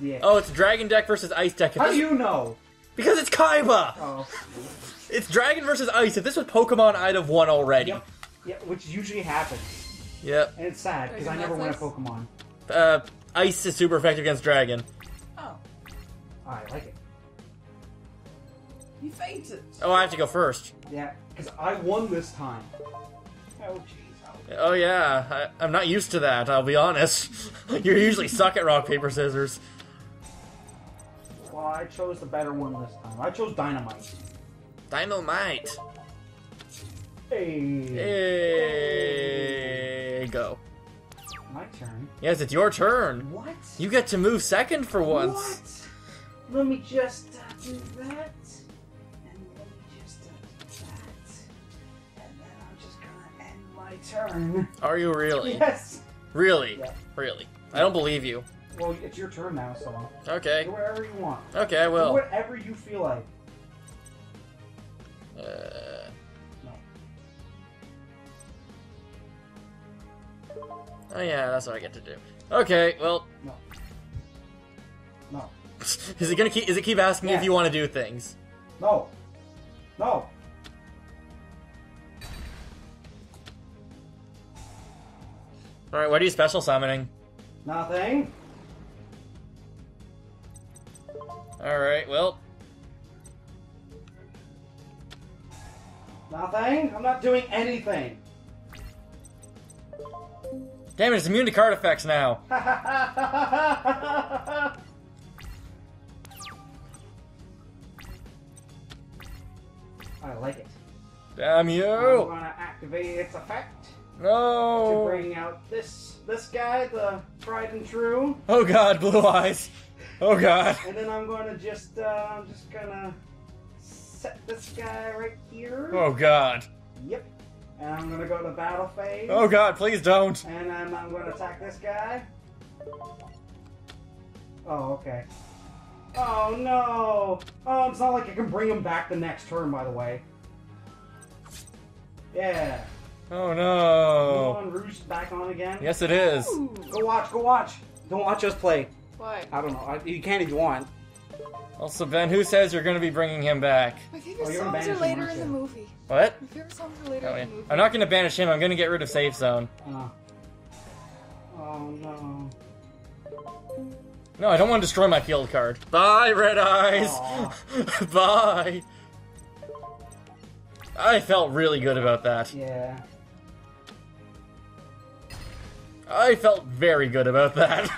Yeah. Oh, it's Dragon deck versus Ice deck. How do you know? Because it's Kaiba! Oh. It's Dragon versus Ice. If this was Pokemon, I'd have won already. Yep. Yeah, which usually happens. Yep. And it's sad, because I never won a Pokemon. Ice is super effective against Dragon. Oh. I like it. You fainted. Oh, I have to go first. Yeah, because I won this time. Oh, jeez. Oh, yeah. I'm not used to that, I'll be honest. You usually suck at rock, paper, scissors. Well, I chose the better one this time. I chose Dynamite. Dynamite! Hey! Hey! Go. My turn? Yes, it's your turn! What? You get to move second for once! What? Let me just do that. Turn. Are you really? Yes. Really? Yeah. Really? I don't believe you. Well, it's your turn now, so. Okay. Do whatever you want. Okay, I will. Do whatever you feel like. No. Oh yeah, that's what I get to do. Okay, well. No. No. Is it gonna keep? Is it keep asking me if you want to do things? No. No. Alright, what are you special summoning? Nothing. Alright, well. Nothing? I'm not doing anything. Damn it, it's immune to card effects now. I like it. Damn you! I'm gonna activate its effect. No! To bring out this guy, the tried and true. Oh god, Blue Eyes. Oh god. And then I'm gonna just, I'm just gonna set this guy right here. Oh god. Yep. And I'm gonna go to battle phase. Oh god, please don't. And I'm gonna attack this guy. Oh, okay. Oh no! Oh, it's not like I can bring him back the next turn, by the way. Yeah. Oh no! Pokemon Rouge back on again? Yes, it is. Ooh. Go watch, go watch! Don't watch us play. Why? I don't know. You can if you want. Also, Ben, who says you're going to be bringing him back? My favorite songs are later in the movie. What? My favorite songs are later in the movie. I'm not going to banish him. I'm going to get rid of Safe Zone. Oh no. No, I don't want to destroy my field card. Bye, Red Eyes! Bye! I felt really good about that. Yeah. I felt very good about that.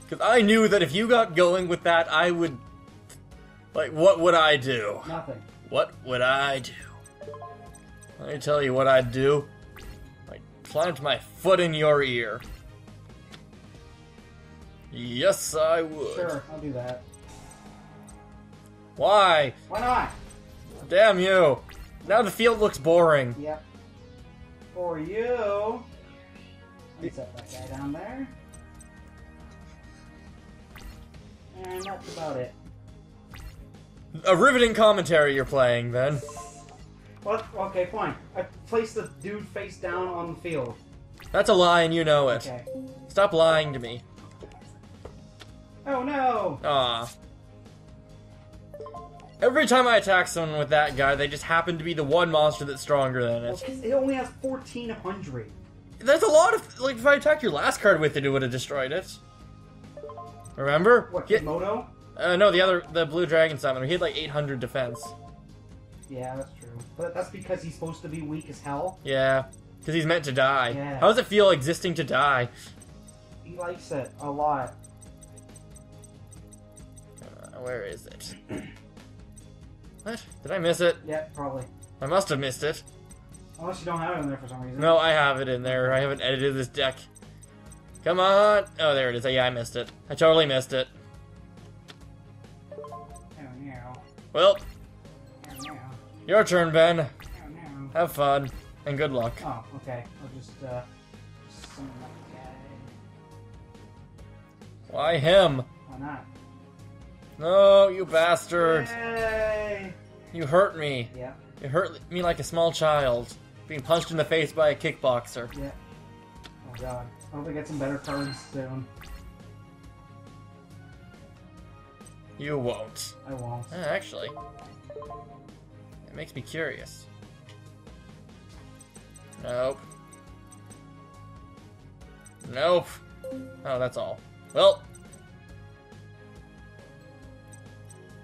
Because I knew that if you got going with that, I would... Like, what would I do? Nothing. What would I do? Let me tell you what I'd do. I'd plant my foot in your ear. Yes, I would. Sure, I'll do that. Why? Why not? Damn you. Now the field looks boring. Yep. For you. Let me set that guy down there. And that's about it. A riveting commentary you're playing, then. What? Okay, fine. I placed the dude face down on the field. That's a lie and you know it. Okay. Stop lying to me. Oh no! Aw. Every time I attack someone with that guy, they just happen to be the one monster that's stronger than it. Well, it only has 1,400. That's a lot of... Like, if I attacked your last card with it, it would have destroyed it. Remember? What, Kimono? No, the blue dragon summoner. He had like 800 defense. Yeah, that's true. But that's because he's supposed to be weak as hell. Yeah, because he's meant to die. Yeah. How does it feel existing to die? He likes it a lot. Where is it? What? Did I miss it? Yeah, probably. I must have missed it. Unless you don't have it in there for some reason. No, I have it in there. I haven't edited this deck. Come on! Oh, there it is. Yeah, I missed it. I totally missed it. Oh, no. Well. Oh, no. Your turn, Ben. Oh, no. Have fun. And good luck. Oh, okay. I'll just, summon that guy. Why him? Why not? No, you bastard! Yay. You hurt me. Yeah. You hurt me like a small child being punched in the face by a kickboxer. Yeah. Oh god. I hope I get some better cards soon. You won't. I won't. Actually, it makes me curious. Nope. Nope. Oh, that's all. Well.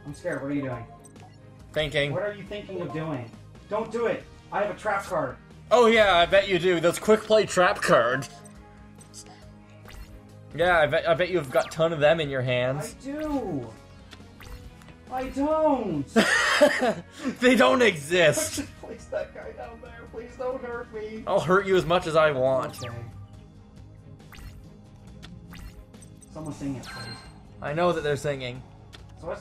I'm scared. What are you doing? Thinking. What are you thinking of doing? Don't do it. I have a trap card. Oh yeah, I bet you do. Those quick play trap cards. Yeah, I bet you've got a ton of them in your hands. I do. I don't. They don't exist. Place that guy down there. Please don't hurt me. I'll hurt you as much as I want. Okay. Someone's singing it, please. I know that they're singing. So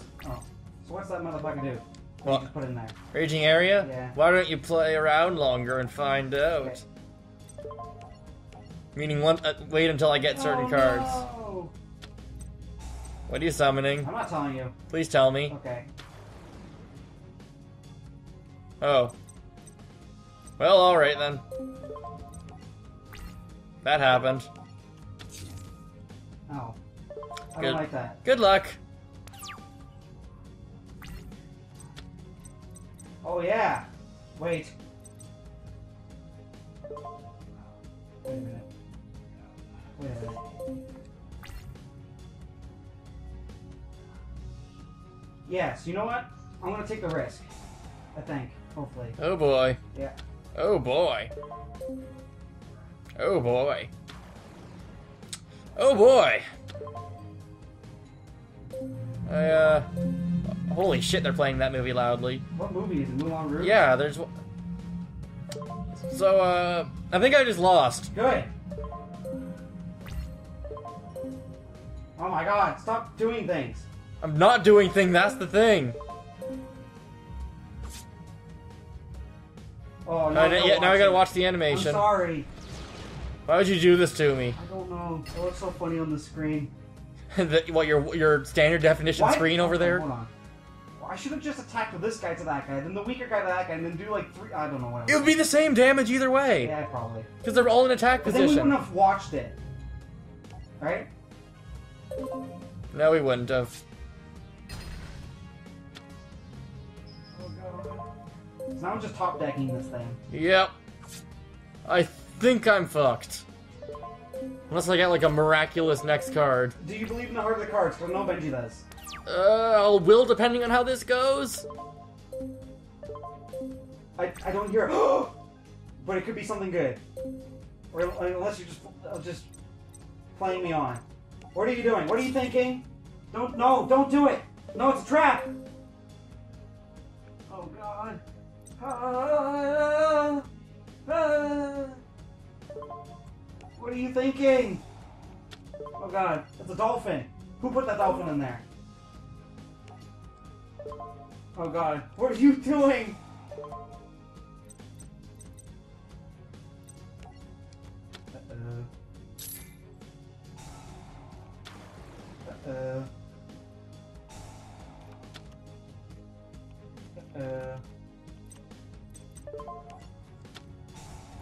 what's that motherfucker do? What? You just put it in there. Raging Eria? Yeah. Why don't you play around longer and find out? Okay. Meaning, wait until I get certain cards. No. What are you summoning? I'm not telling you. Please tell me. Okay. Oh. Well, alright then. That happened. Oh. I don't like that. Good luck. Oh yeah. Wait. Wait a minute. Wait a minute. Yes, you know what? I'm gonna take the risk. I think. Hopefully. Oh boy. Yeah. Oh boy. Oh boy. Oh boy. Holy shit, they're playing that movie loudly. What movie is it? Moulin Rouge? Yeah, there's one. So, I think I just lost. Good. Oh my god, stop doing things. I'm not doing things, that's the thing. Oh, no, now I gotta watch the animation. I'm sorry. Why would you do this to me? I don't know. It looks so funny on the screen. What, your standard definition screen over there? Hold on. I should have just attacked with this guy to that guy, then the weaker guy to that guy, and then do like three. I don't know what. It would be the same damage either way. Yeah, probably. Because they're all in attack position. Then we wouldn't have watched it, right? No, we wouldn't have. Oh god. So now I'm just top decking this thing. Yep. I think I'm fucked. Unless I get like a miraculous next card. Do you believe in the heart of the cards? Because no Benji does. Will depending on how this goes. I don't hear it, but it could be something good. Or unless you're just playing me on. What are you doing? What are you thinking? Don't do it. No, it's a trap. Oh god. What are you thinking? Oh god, it's a dolphin. Who put that dolphin in there? Oh god, what are you doing?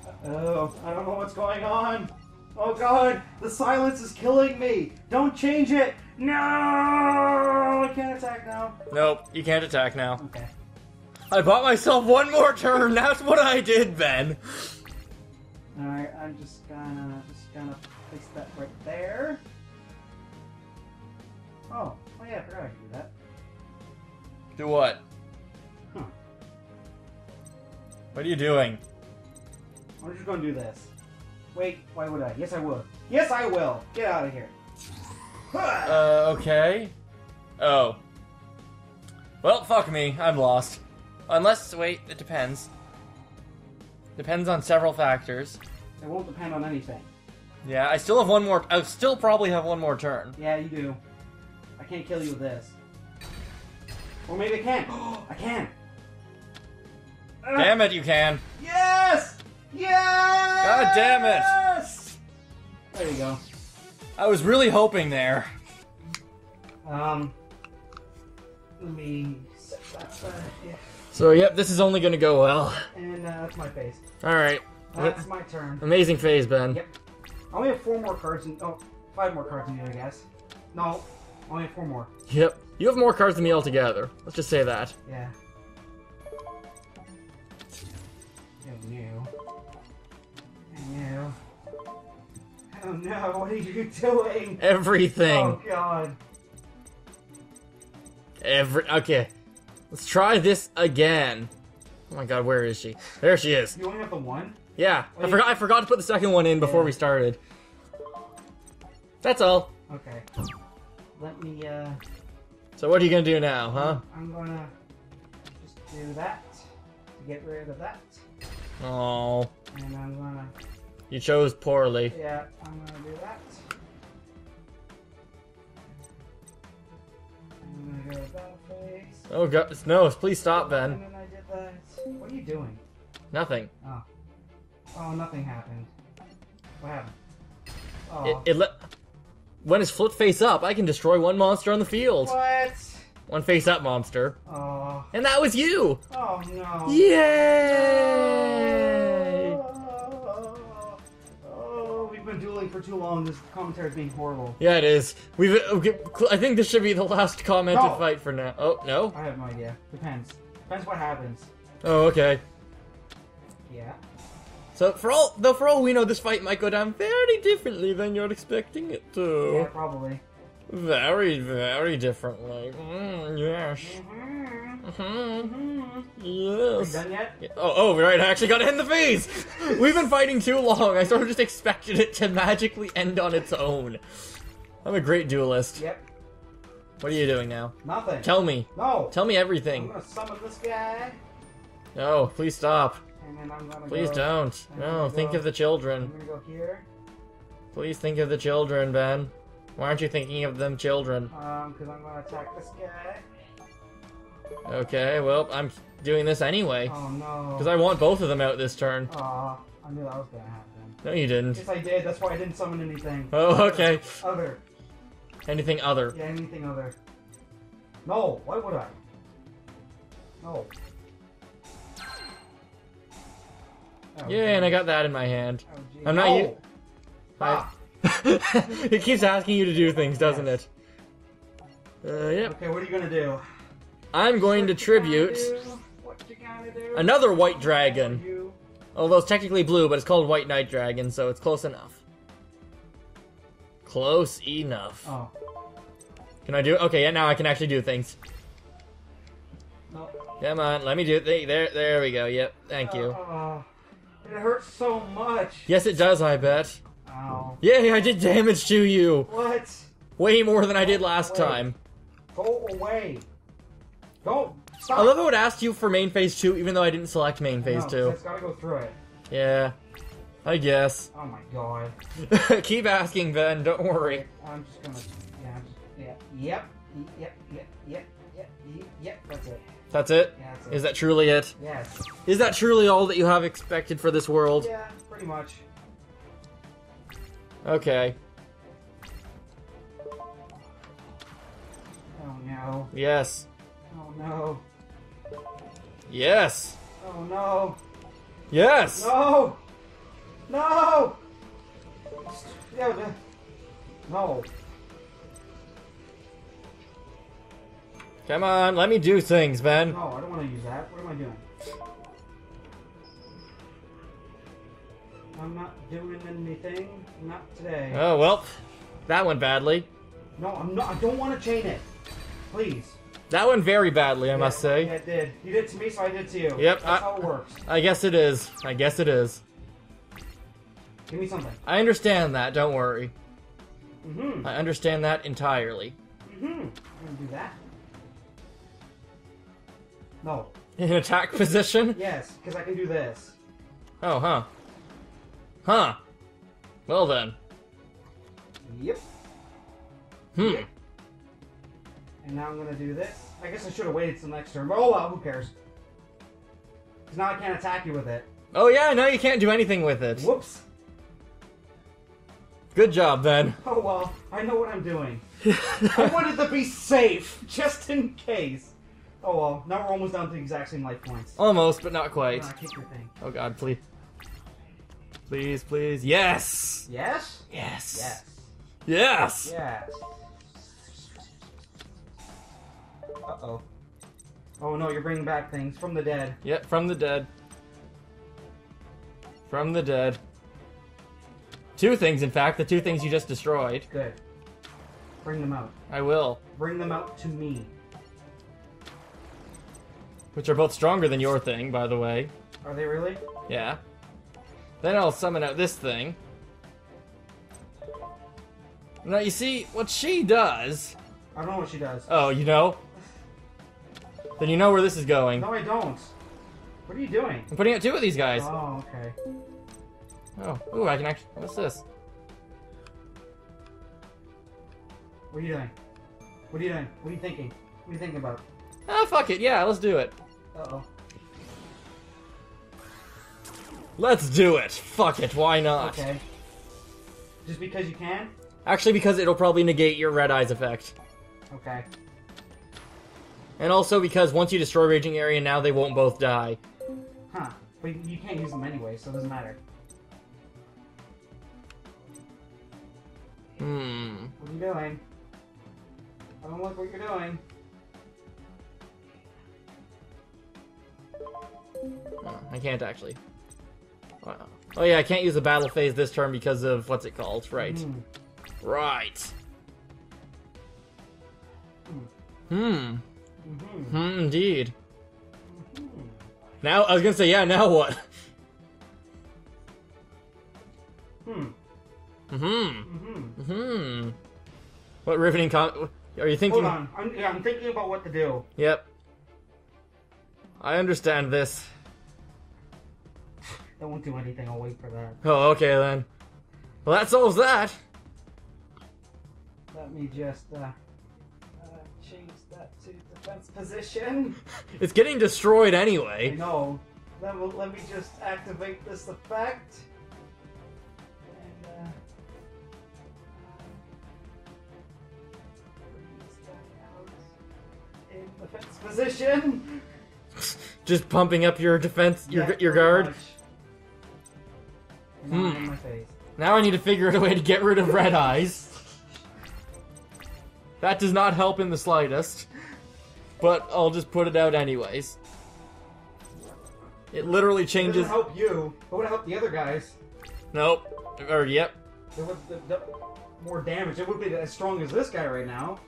I don't know what's going on. Oh god, the silence is killing me. Don't change it. No, I can't attack now. Nope, you can't attack now. Okay. I bought myself one more turn. That's what I did, Ben. All right, I'm just gonna place that right there. Oh yeah, I forgot I could do that. Do what? Huh. What are you doing? I'm just gonna do this. Wait, why would I? Yes, I will. Yes, I will. Get out of here. Okay. Oh. Well, fuck me. I'm lost. Unless, wait, it depends. Depends on several factors. It won't depend on anything. Yeah, I still have one more. I still probably have one more turn. Yeah, you do. I can't kill you with this. Or maybe I can. I can. Damn it, you can. Yes! Yes! God damn it! Yes! There you go. I was really hoping there. Let me set that back. Yeah. So, yep, this is only gonna go well. And that's my phase. Alright. That's my turn. Amazing phase, Ben. Yep. I only have 4 more cards and 5 more cards in here, I guess. No. Only 4 more. Yep. You have more cards than me altogether. Let's just say that. Yeah. And you. And you. Oh no, what are you doing? Everything. Oh god. Okay. Let's try this again. Oh my god, where is she? There she is. You only have the one? Yeah. Like, I forgot to put the second one in before we started. That's all. Okay. Let me, So what are you gonna do now, huh? I'm gonna just do that to get rid of that. Oh. And I'm gonna... You chose poorly. Yeah, I'm gonna do that. I'm gonna go that place. Oh god, no, please stop, Ben. And then I did that. What are you doing? Nothing. Oh. Oh, nothing happened. What happened? Oh. When it's flipped face up, I can destroy one monster on the field. What? One face up monster. Oh. And that was you! Oh no. Yay! Oh, we've been dueling for too long. This commentary's being horrible. Yeah, it is. I think this should be the last commented fight for now. Oh, no? I have no idea. Depends. Depends what happens. Oh, okay. Yeah. So for all we know, this fight might go down very differently than you're expecting it to. Yeah, probably. Very, very differently. Yes. Yes. Are you done yet? Yeah. Oh, right. I actually got to end the phase. We've been fighting too long. I sort of just expected it to magically end on its own. I'm a great duelist. Yep. What are you doing now? Nothing. Tell me. No. Tell me everything. I'm gonna summon this guy. No, please stop. And then I'm gonna Please go, don't. I'm no, think go, of the children. I'm gonna go here. Please think of the children, Ben. Why aren't you thinking of them children? Because I'm gonna attack this guy. Okay, well, I'm doing this anyway. Oh no. Because I want both of them out this turn. Aw, I knew that was gonna happen. No, you didn't. Yes, I did. That's why I didn't summon anything. Oh, okay. Other. Anything other. Yeah, anything other. No, why would I? No. Oh, yeah, and I got that in my hand. Oh, I'm not you. Ah. It keeps asking you to do things, doesn't it? Yeah. Okay, what are you gonna do? I'm going to tribute another white dragon. Although it's technically blue, but it's called White Night Dragon, so it's close enough. Close enough. Oh. Can I do it? Okay, yeah, now I can actually do things. No. Come on, let me do it. There we go. Yep. Thank you. It hurts so much. Yes, it does, I bet. Ow. Yeah, I did damage to you. What? Way more than I did last time. Go away. Go. Stop. I love how it asked you for main phase 2, even though I didn't select main phase 2. It's gotta go through it. Yeah, I guess. Oh my god. Keep asking, Ben. Don't worry. I'm just gonna. Yeah. Yep. That's it. That's it? Yeah, that's it. Is that truly it? Yes. Is that truly all that you have expected for this world? Yeah, pretty much. Okay. Oh no. Yes. Oh no. Yes. Oh no. Yes. No. No. No. Come on, let me do things, Ben. No, I don't want to use that. What am I doing? I'm not doing anything. Not today. Oh, well. That went badly. No, I'm not. I don't want to chain it. Please. That went very badly, I must say. Yeah, it did. You did to me, so I did to you. Yep. That's how it works. I guess it is. I guess it is. Give me something. I understand that. Don't worry. Mm-hmm. I understand that entirely. Mm-hmm. I'm going to do that. No. In attack position? Yes, because I can do this. Oh, huh. Huh. Well then. Yep. Hmm. Yep. And now I'm going to do this. I guess I should have waited till next turn, but oh well, who cares? Because now I can't attack you with it. Oh yeah, now you can't do anything with it. Whoops. Good job, Ben. Oh well, I know what I'm doing. I wanted to be safe, just in case. Oh well, now we're almost down to the exact same life points. Almost, but not quite. No, I kicked your thing. Oh god, please. Please, please. Yes! Yes? Yes. Yes. Yes. Yes. Uh-oh. Oh no, you're bringing back things from the dead. Yep, from the dead. From the dead. Two things, in fact. The two things you just destroyed. Good. Bring them out. I will. Bring them out to me. Which are both stronger than your thing, by the way. Are they really? Yeah. Then I'll summon out this thing. Now, you see, what she does... I don't know what she does. Oh, you know? Then you know where this is going. No, I don't. What are you doing? I'm putting out two of these guys. Oh, okay. Oh, ooh, I can actually... What's this? What are you doing? What are you doing? What are you thinking? What are you thinking about? Ah, fuck it. Yeah, let's do it. Uh-oh. Let's do it. Fuck it. Why not? Okay. Just because you can? Actually, because it'll probably negate your Red Eyes effect. Okay. And also because once you destroy Raging Eria, now they won't both die. Huh. But you can't use them anyway, so it doesn't matter. Hmm. What are you doing? I don't like what you're doing. Oh, I can't actually. Wow. Oh yeah, I can't use the battle phase this turn because of what's it called? Right. Mm. Right. Hmm. Mm-hmm. Hmm. Indeed. Mm-hmm. Now I was gonna say, yeah. Now what? Hmm. Hmm. Hmm. Hmm. What riveting con? Are you thinking? Hold on. I'm thinking about what to do. Yep. I understand this. That won't do anything. I'll wait for that. Oh, okay then. Well, that solves that. Let me just change that to defense position. It's getting destroyed anyway. No. Let me just activate this effect. And bring this guy out in defense position. Just pumping up your defense, your guard. Hmm. Now I need to figure out a way to get rid of Red Eyes. That does not help in the slightest. But I'll just put it out anyways. It literally changes. It doesn't help you. It would help the other guys. Nope. Or yep. It would more damage. It would be as strong as this guy right now.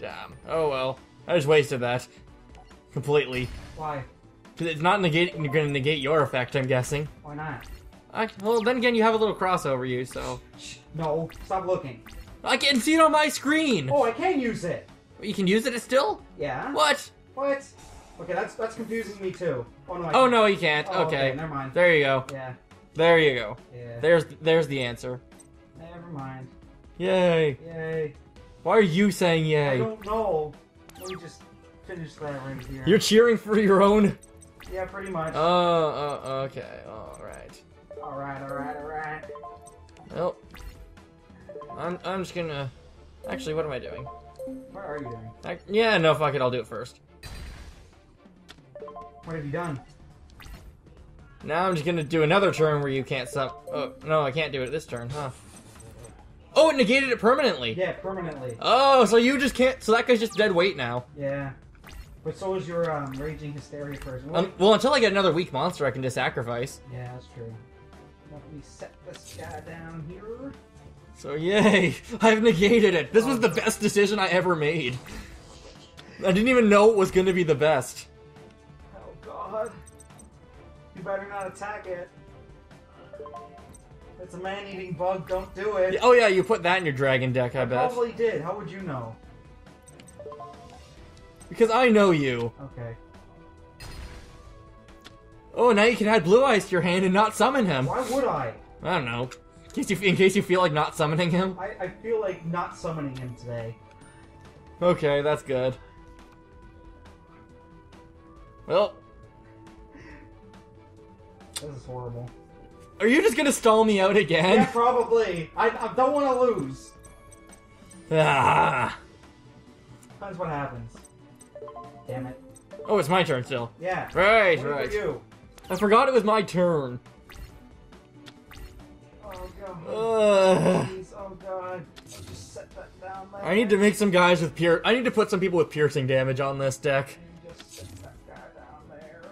Damn. Oh well. I just wasted that. Completely. Why? Because it's not gonna negate your effect, I'm guessing. Why not? Well, then again, you have a little crossover you, so... Shh. No. Stop looking. I can see it on my screen! Oh, I can use it! You can use it still? Yeah. What? What? Okay, that's confusing me too. Oh, no, oh, no you can't. Oh, okay. Never mind. There you go. Yeah. There you go. Yeah. There's the answer. Never mind. Yay. Yay. Why are you saying yay? I don't know. Let me just finish that right here. You're cheering for your own? Yeah, pretty much. Oh, okay. Alright. Alright. Well, I'm just gonna... Actually, what am I doing? What are you doing? Yeah, no, fuck it. I'll do it first. What have you done? Now I'm just gonna do another turn where you can't sup... Oh, no, I can't do it this turn, huh? Oh, it negated it permanently. Yeah, permanently. Oh, so you just can't... So that guy's just dead weight now. Yeah. But so is your Raging Hysteria person. Well, until I get another weak monster, I can just sacrifice. Yeah, that's true. Let me set this guy down here. So, yay! I've negated it. This was the best decision I ever made. I didn't even know it was going to be the best. Oh, God. You better not attack it. It's a man-eating bug, don't do it. Oh yeah, you put that in your dragon deck, I bet. Probably did, how would you know? Because I know you. Okay. Oh, now you can add Blue Eyes to your hand and not summon him. Why would I? I don't know. In case you feel like not summoning him? I feel like not summoning him today. Okay, that's good. Well. This is horrible. Are you just gonna stall me out again? Yeah, probably. I don't want to lose. Ah. Depends what happens. Damn it. Oh, it's my turn still. Yeah. Right, what right. You? I forgot it was my turn. Oh god. Please, oh god. Just set that down. I need to make some guys with I need to put some people with piercing damage on this deck. Just set that guy down there.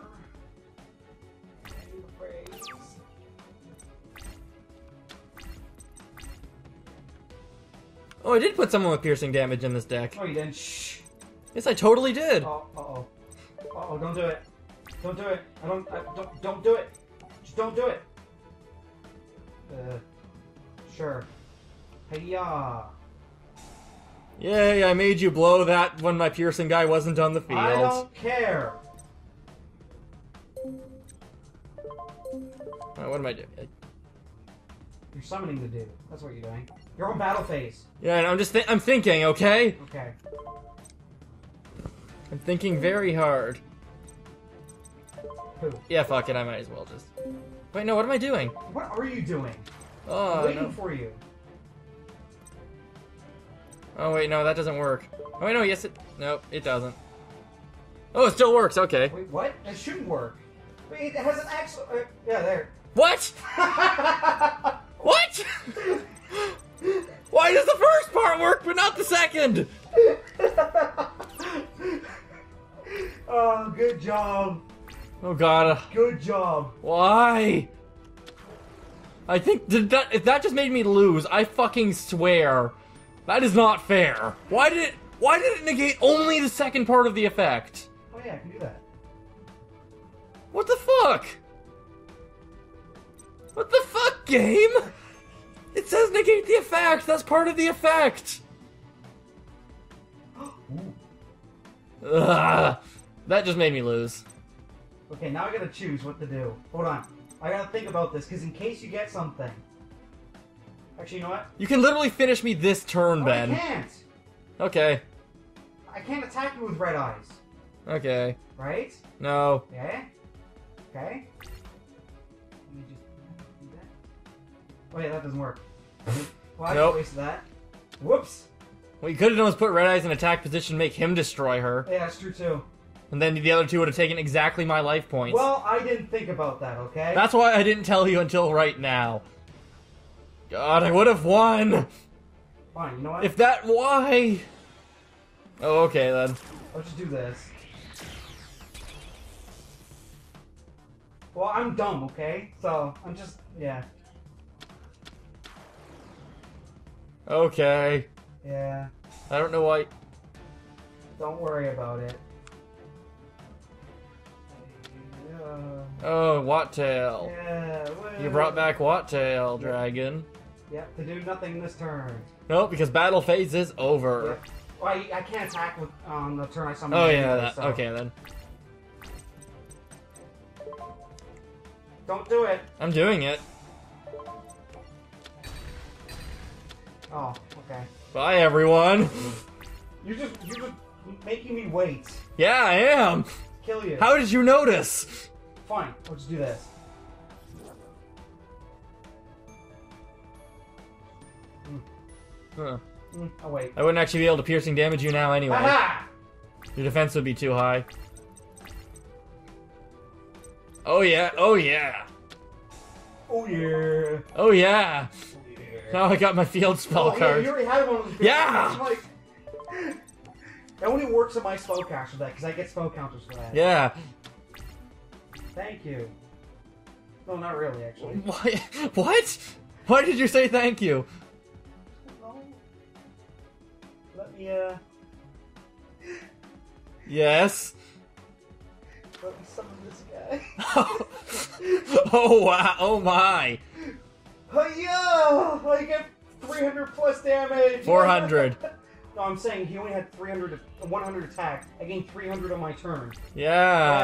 Oh, I did put someone with piercing damage in this deck. Oh, you didn't. Shh. Yes, I totally did. Oh, uh-oh. Uh-oh, don't do it. Don't do it. Don't do it. Just don't do it. Sure. Hey-ya. Yay, I made you blow that when my piercing guy wasn't on the field. I don't care. Right, what am I doing? You're summoning the dude. That's what you're doing. You're on battle phase. Yeah, and I'm just thinking, okay? Okay. I'm thinking very hard. Who? Yeah, fuck it, I might as well just... Wait, no, what am I doing? What are you doing? Oh, I'm waiting for you. Oh, wait, no, that doesn't work. Oh, wait, no, yes, it... Nope, it doesn't. Oh, it still works, okay. Wait, what? It shouldn't work. Wait, it has an axle... yeah, there. What? What? Why does the first part work, but not the second? Oh, good job. Oh god. Good job. Why? I think that just made me lose. I fucking swear. That is not fair. Why did it negate only the second part of the effect? Oh yeah, I can do that. What the fuck? What the fuck, game? It says negate the effect. That's part of the effect. Ugh. That just made me lose. Okay, now I gotta choose what to do. Hold on. I gotta think about this, because in case you get something... Actually, you know what? You can literally finish me this turn, Ben. I can't! Okay. I can't attack you with red eyes. Okay. Right? No. Yeah? Okay. Let me just... do that. Oh yeah, that doesn't work. Well, I just wasted that. Whoops! Well, you could have almost put red eyes in attack position, make him destroy her. Yeah, that's true too. And then the other two would have taken exactly my life points. Well, I didn't think about that, okay? That's why I didn't tell you until right now. God, I would have won! Fine, you know what? If that... Why? Oh, okay, then. I'll just do this. Well, I'm dumb, okay? So, I'm just... yeah. Okay. Yeah. I don't know why... Don't worry about it. Oh, Wattail. Yeah, well, you brought back Wattail Dragon. Yep, to do nothing this turn. Nope, because battle phase is over. Yep. Well, I can't attack with, on the turn I summoned. Oh, yeah, that, so. Okay then. Don't do it. I'm doing it. Oh, okay. Bye, everyone. You're just making me wait. Yeah, I am. Kill you. How did you notice? Fine, we'll just do this. Mm. Huh. Mm. Oh, wait. I wouldn't actually be able to piercing damage you now anyway. Aha! Your defense would be too high. Oh yeah, oh yeah. Oh yeah. Oh yeah. Oh, yeah. Now I got my field spell card. Yeah, you already had one of those. Yeah! Like... It only works on my spell caster deck, because I get spell counters for that. Yeah. Thank you. No, not really, actually. What? Why did you say thank you? Let me, Yes? Let me summon this guy. Oh, wow. Oh, my. Oh, yeah! I get 300 plus damage! 400. No, I'm saying he only had 100 attack. I gained 300 on my turn. Yeah.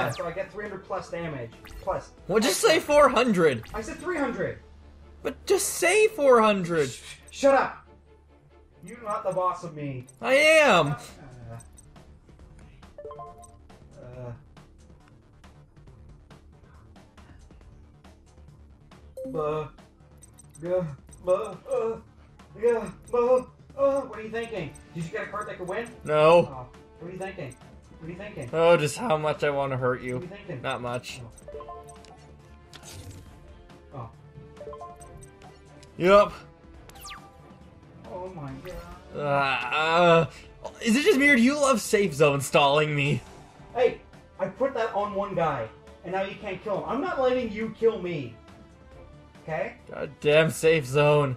Yeah, so I get 300 plus damage. Plus. Well, just say 400. I said 300. But just say 400. Shut up. You're not the boss of me. I am. What are you thinking? Did you get a card that could win? No. What are you thinking? What are you thinking? Oh, just how much I want to hurt you. What are you thinking? Not much. Oh. Yup. Oh my god. Is it just me or do you love Safe Zone stalling me? Hey, I put that on one guy, and now you can't kill him. I'm not letting you kill me. Okay? Goddamn Safe Zone.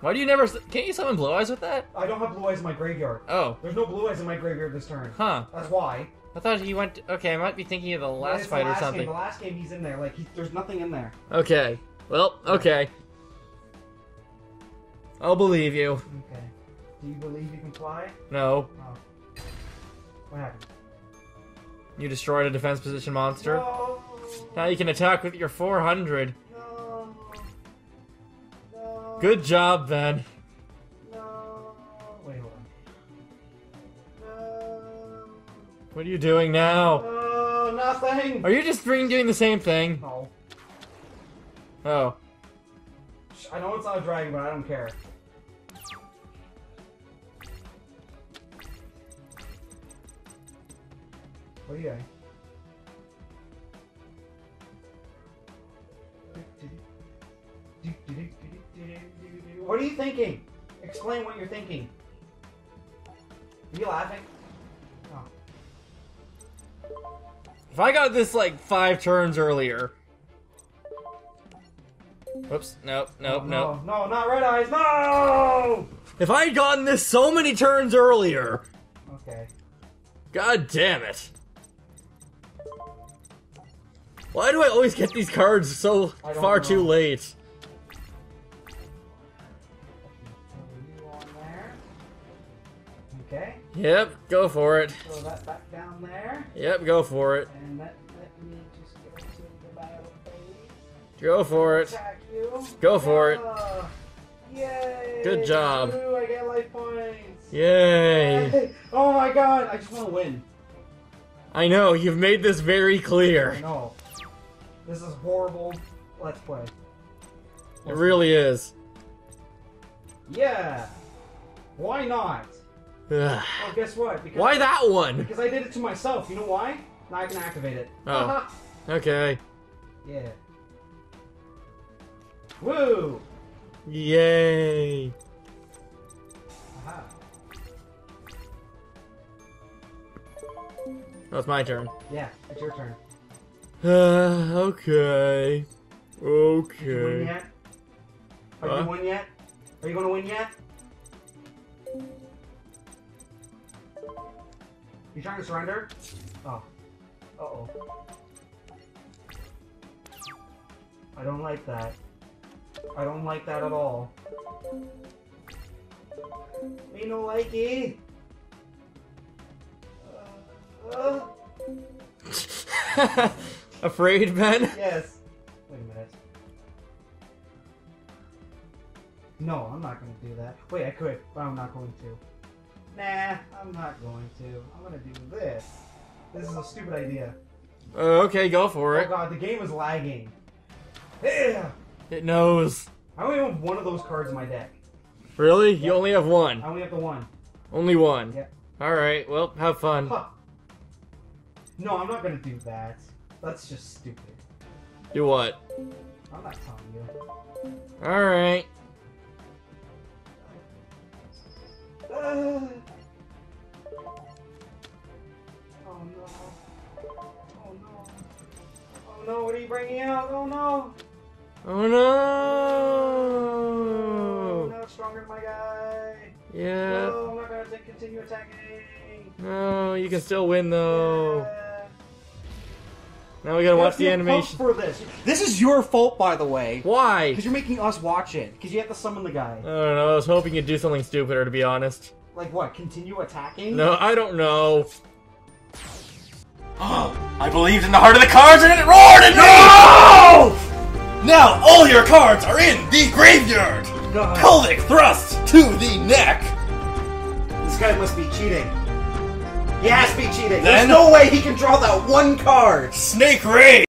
Why do you never... Can't you summon Blue Eyes with that? I don't have Blue Eyes in my graveyard. Oh. There's no Blue Eyes in my graveyard this turn. Huh. That's why. I thought he went... Okay, I might be thinking of the last fight or something. The last game he's in there. Like, there's nothing in there. Okay. Well, okay. I'll believe you. Okay. Do you believe you can fly? No. Oh. What happened? You destroyed a defense position monster? No. Now you can attack with your 400. Good job, Ben. No. Wait, hold on. No. What are you doing now? No, nothing. Are you just doing the same thing? No. Oh. I know it's not a dragon, but I don't care. What are you doing? What are you thinking? Explain what you're thinking. Are you laughing? Oh. If I got this like 5 turns earlier. Whoops. Nope. Nope. Nope. No, not Red Eyes. No! If I had gotten this so many turns earlier. Okay. God damn it. Why do I always get these cards so far too late? Okay. Yep, go for it. Throw that back down there. Yep, go for it. And let me just go to the battle phase. Go for it. Attack you. Go for it. Yay! Good job. Ooh, I get life points. Yay! Yay. Oh my god, I just want to win. I know, you've made this very clear. I know. This is horrible. Let's play. It really is. Yeah. Why not? Well, guess what? Because why that one? Because I did it to myself. You know why? Now I can activate it. Oh. Okay. Yeah. Woo! Yay! Aha. Oh, it's my turn. Yeah, it's your turn. Okay. Okay. Did you win yet? Are you won yet? Are you gonna win yet? You trying to surrender? Oh. Uh-oh. I don't like that. I don't like that at all. Me no likey! Afraid, Ben? Yes. Wait a minute. No, I'm not gonna do that. Wait, I could, but I'm not going to. Nah, I'm not going to. I'm gonna do this. This is a stupid idea. Okay, go for it. Oh god, the game is lagging. Yeah. It knows. I only have one of those cards in my deck. Really? Yep. You only have one? I only have the one. Only one? Yep. Alright, well, have fun. Huh. No, I'm not gonna do that. That's just stupid. Do what? I'm not telling you. Alright. Oh no. Oh no. Oh no, what are you bringing out? Oh no. Oh no. Oh, no, stronger than my guy. Yeah. No, I'm not going to continue attacking. No, you can still win though. Yeah. Now we got to watch the animation. For this. This is your fault, by the way. Why? Because you're making us watch it. Because you have to summon the guy. I don't know. I was hoping you'd do something stupider, to be honest. Like what? Continue attacking? No, I don't know. Oh, I believed in the heart of the cards and it roared in me! No! Now all your cards are in the graveyard! God. Pelvic thrust to the neck! This guy must be cheating. He has to be cheating. There's no way he can draw that one card! Snake Rage!